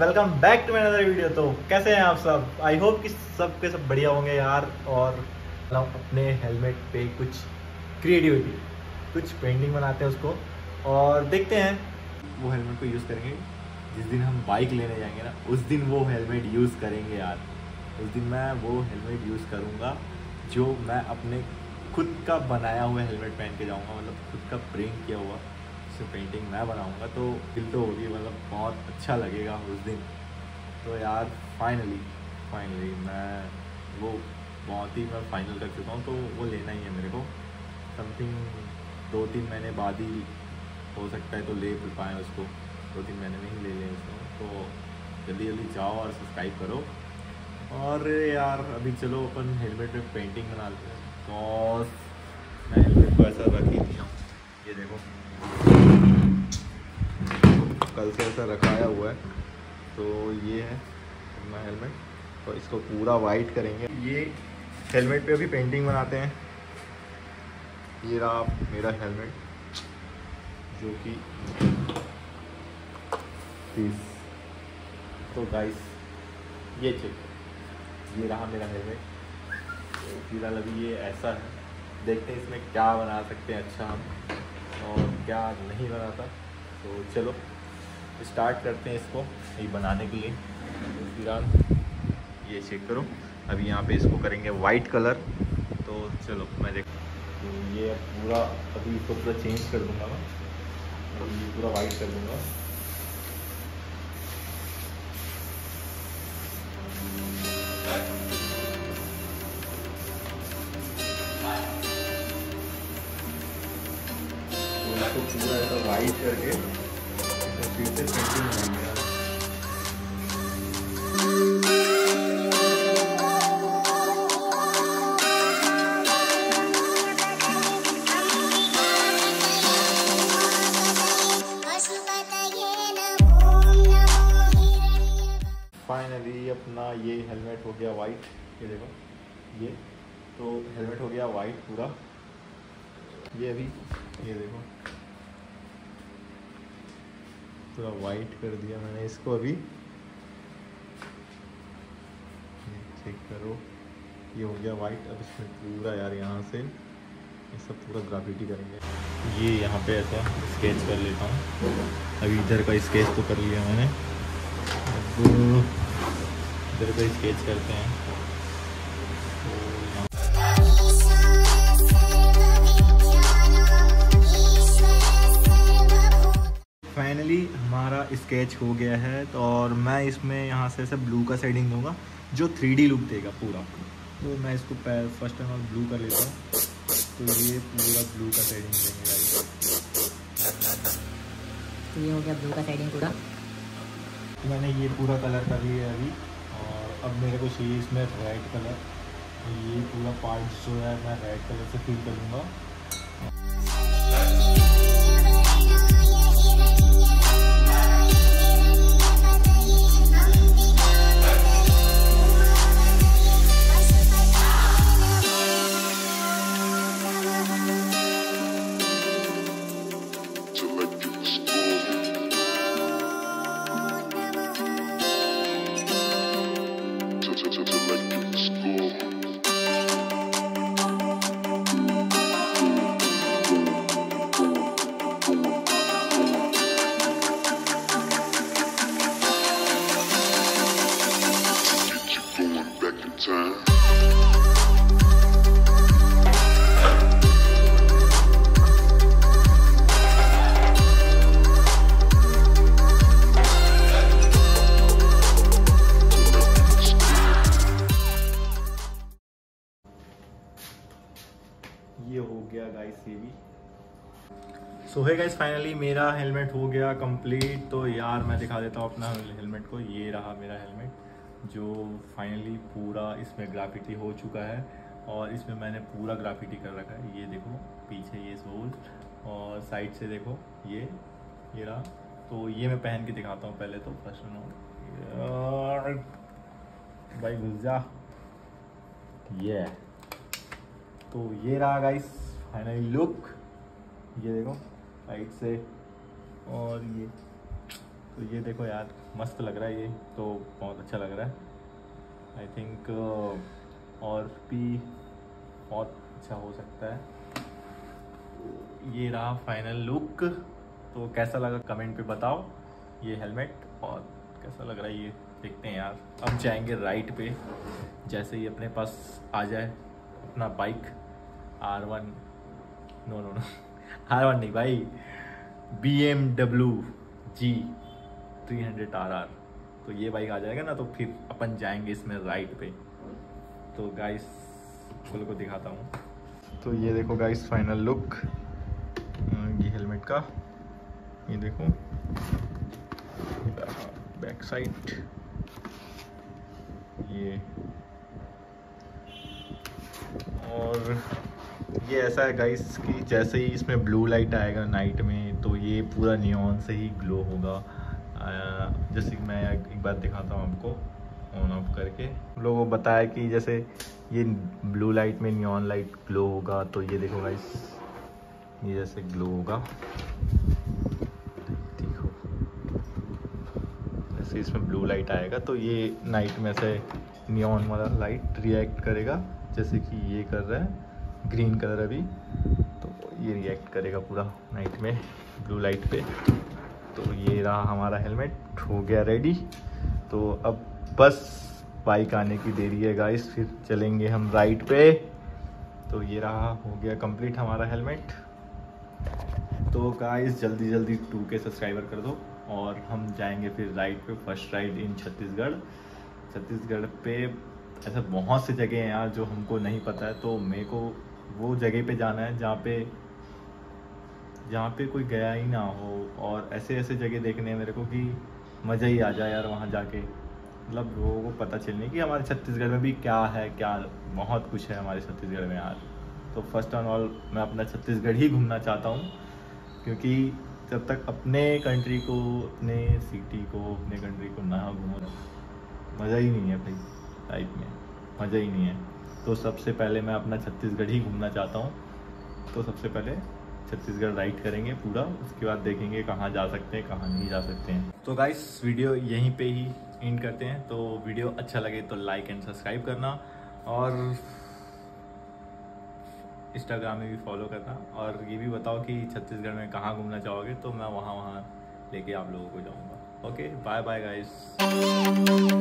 Welcome back to my another video. तो कैसे हैं आप सब? आई होप कि सब के सब बढ़िया होंगे यार। और अपने हेलमेट पे कुछ क्रिएटिविटी, कुछ पेंटिंग बनाते हैं उसको और देखते हैं। वो हेलमेट को यूज़ करेंगे जिस दिन हम बाइक लेने जाएंगे ना, उस दिन वो हेलमेट यूज़ करेंगे यार। उस दिन मैं वो हेलमेट यूज़ करूँगा जो मैं अपने खुद का बनाया हुआ हेलमेट पहन के जाऊँगा, मतलब खुद का प्रिंट किया हुआ पेंटिंग मैं बनाऊंगा। तो दिल तो होगी, मतलब बहुत अच्छा लगेगा उस दिन तो यार। फाइनली मैं वो बहुत ही मैं फाइनल कर चुका हूँ, तो वो लेना ही है मेरे को। समथिंग 2-3 महीने बाद ही हो सकता है तो ले पाएँ उसको, 2-3 महीने में ही ले लें उसको। तो जल्दी जाओ और सब्सक्राइब करो। और यार अभी चलो अपन हेलमेट में पेंटिंग बना लेते हैं। तो मैं हेलमेट को ऐसा रख ही दिया, ये देखो कल से ऐसा रखाया हुआ है। तो ये है अपना हेलमेट, तो इसको पूरा वाइट करेंगे। ये हेलमेट पे अभी पेंटिंग बनाते हैं। ये रहा मेरा हेलमेट जो कि 30। तो गाइस ये चेक, ये रहा मेरा हेलमेट। तो फिलहाल अभी ये ऐसा है, देखते हैं इसमें क्या बना सकते हैं अच्छा हम और क्या नहीं बनाता। तो चलो स्टार्ट करते हैं इसको ये बनाने के लिए। तो फिलहाल ये चेक करो, अभी यहाँ पे इसको करेंगे वाइट कलर। तो चलो मैं देख, तो ये पूरा अभी इसको पूरा चेंज कर दूंगा मैं, तो ये पूरा वाइट कर दूंगा। तो पूरा ऐसा वाइट करके फिर से पेंटिंग बनाएंगे। फाइनली अपना ये हेलमेट हो गया वाइट, ये देखो। ये तो हेलमेट हो गया वाइट पूरा। ये अभी ये देखो पूरा वाइट कर दिया मैंने इसको। अभी चेक करो, ये हो गया वाइट। अब इसमें पूरा यार यहाँ से ये सब पूरा ग्राफिटी करेंगे। ये यहाँ पे ऐसा स्केच कर लेता हूँ। अभी इधर का स्केच तो कर लिया मैंने, अब इधर का स्केच करते हैं। फाइनली हमारा स्केच हो गया है। तो और मैं इसमें यहाँ से ऐसे ब्लू का शेडिंग दूंगा जो 3D लुक देगा पूरा। तो मैं इसको फर्स्ट टाइम और ब्लू कर लेता हूँ। तो ये पूरा ब्लू का शेडिंग देंगे गाइस। तो ये हो गया ब्लू का शेडिंग पूरा। मैंने ये पूरा कलर कर लिया है अभी। और अब मेरे को चाहिए इसमें रेड कलर। ये पूरा पार्ट जो है मैं रेड कलर से फिल कर लूँगा। ये हो गया गाइस ये भी। सो है गाइस, फाइनली मेरा हेलमेट हो गया कंप्लीट। तो यार मैं दिखा देता हूँ अपना हेलमेट को। ये रहा मेरा हेलमेट जो फाइनली पूरा इसमें ग्राफिटी हो चुका है। और इसमें मैंने पूरा ग्राफिटी कर रखा है। ये देखो पीछे ये सोल और साइड से देखो ये रहा। तो ये मैं पहन के दिखाता हूँ पहले। तो फर्स्ट भाई घुस जा। ये तो ये रहा गाइस फाइनली लुक। ये देखो साइड से। और ये तो ये देखो यार, मस्त लग रहा है, ये तो बहुत अच्छा लग रहा है। आई थिंक और भी बहुत अच्छा हो सकता है। ये रहा फाइनल लुक, तो कैसा लगा कमेंट पे बताओ। ये हेलमेट बहुत कैसा लग रहा है, ये देखते हैं यार। अब जाएंगे राइट पे, जैसे ही अपने पास आ जाए अपना बाइक R1 नो R1 नहीं भाई, BMW G 300 RR, तो ये बाइक आ जाएगा ना, तो फिर अपन जाएंगे इसमें राइट पे। तो गाइस खुल को दिखाता हूँ। तो ये देखो गाइस फाइनल लुक ये हेलमेट का, ये देखो बैक साइड, ये और ये ऐसा है गाइस कि जैसे ही इसमें ब्लू लाइट आएगा नाइट में, तो ये पूरा नियॉन से ही ग्लो होगा। जैसे कि मैं एक बार दिखाता हूँ आपको ऑन ऑफ करके। लोगों को बताया कि जैसे ये ब्लू लाइट में नियॉन लाइट ग्लो होगा, तो ये देखो गाइस ये जैसे ग्लो होगा, देखो जैसे इसमें ब्लू लाइट आएगा तो ये नाइट में से नियॉन वाला लाइट रिएक्ट करेगा, जैसे कि ये कर रहा है ग्रीन कलर अभी, तो ये रिएक्ट करेगा पूरा नाइट में ब्लू लाइट पे। तो ये रहा हमारा हेलमेट, हो गया रेडी। तो अब बस बाइक आने की देरी है गाइस, फिर चलेंगे हम राइट पे। तो ये रहा, हो गया कंप्लीट हमारा हेलमेट। तो गाइस जल्दी जल्दी 2K सब्सक्राइबर कर दो, और हम जाएंगे फिर राइड पे, first ride in Chhattisgarh. Chhattisgarh पे ऐसा बहुत सी जगह हैं यार जो हमको नहीं पता है, तो मेरे को वो जगह पे जाना है जहाँ पे कोई गया ही ना हो, और ऐसे ऐसे जगह देखने हैं मेरे को कि मज़ा ही आ जाए यार वहाँ जाके। मतलब लोगों को पता चलने कि हमारे छत्तीसगढ़ में भी क्या है, क्या बहुत कुछ है हमारे छत्तीसगढ़ में यार। तो फर्स्ट ऑन ऑल मैं अपना छत्तीसगढ़ ही घूमना चाहता हूँ, क्योंकि जब तक अपने कंट्री को, अपने सिटी को, अपने कंट्री को ना घूमो, मज़ा ही नहीं है भाई, लाइफ में मज़ा ही नहीं है। तो सबसे पहले मैं अपना छत्तीसगढ़ ही घूमना चाहता हूँ। तो सबसे पहले छत्तीसगढ़ राइड करेंगे पूरा, उसके बाद देखेंगे कहाँ जा सकते हैं, कहाँ नहीं जा सकते हैं। तो गाइस वीडियो यहीं पे ही एंड करते हैं। तो वीडियो अच्छा लगे तो लाइक एंड सब्सक्राइब करना, और इंस्टाग्राम में भी फॉलो करना, और ये भी बताओ कि छत्तीसगढ़ में कहाँ घूमना चाहोगे, तो मैं वहाँ लेके आप लोगों को जाऊँगा। Okay, bye bye guys.